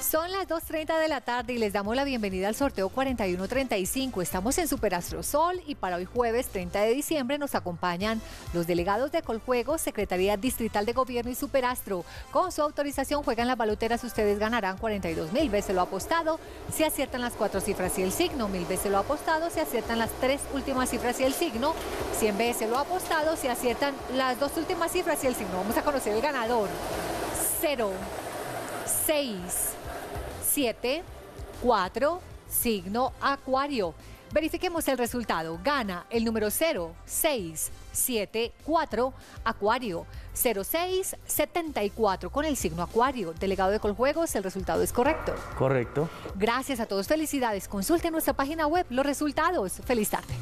Son las 2:30 de la tarde y les damos la bienvenida al sorteo 4135. Estamos en Súper Astro Sol y para hoy jueves 30 de diciembre nos acompañan los delegados de Coljuegos, Secretaría Distrital de Gobierno y Súper Astro. Con su autorización juegan las baloteras, ustedes ganarán 42.000 veces lo apostado, si aciertan las 4 cifras y el signo, 1.000 veces lo apostado, si aciertan las 3 últimas cifras y el signo, 100 veces lo apostado, si aciertan las 2 últimas cifras y el signo. Vamos a conocer el ganador. 0, 6... 7, 4, signo Acuario. Verifiquemos el resultado. Gana el número 0, 6, 7, 4, Acuario. 06, 74 con el signo Acuario. Delegado de Coljuegos, el resultado es correcto. Correcto. Gracias a todos. Felicidades. Consulte nuestra página web los resultados. Feliz tarde.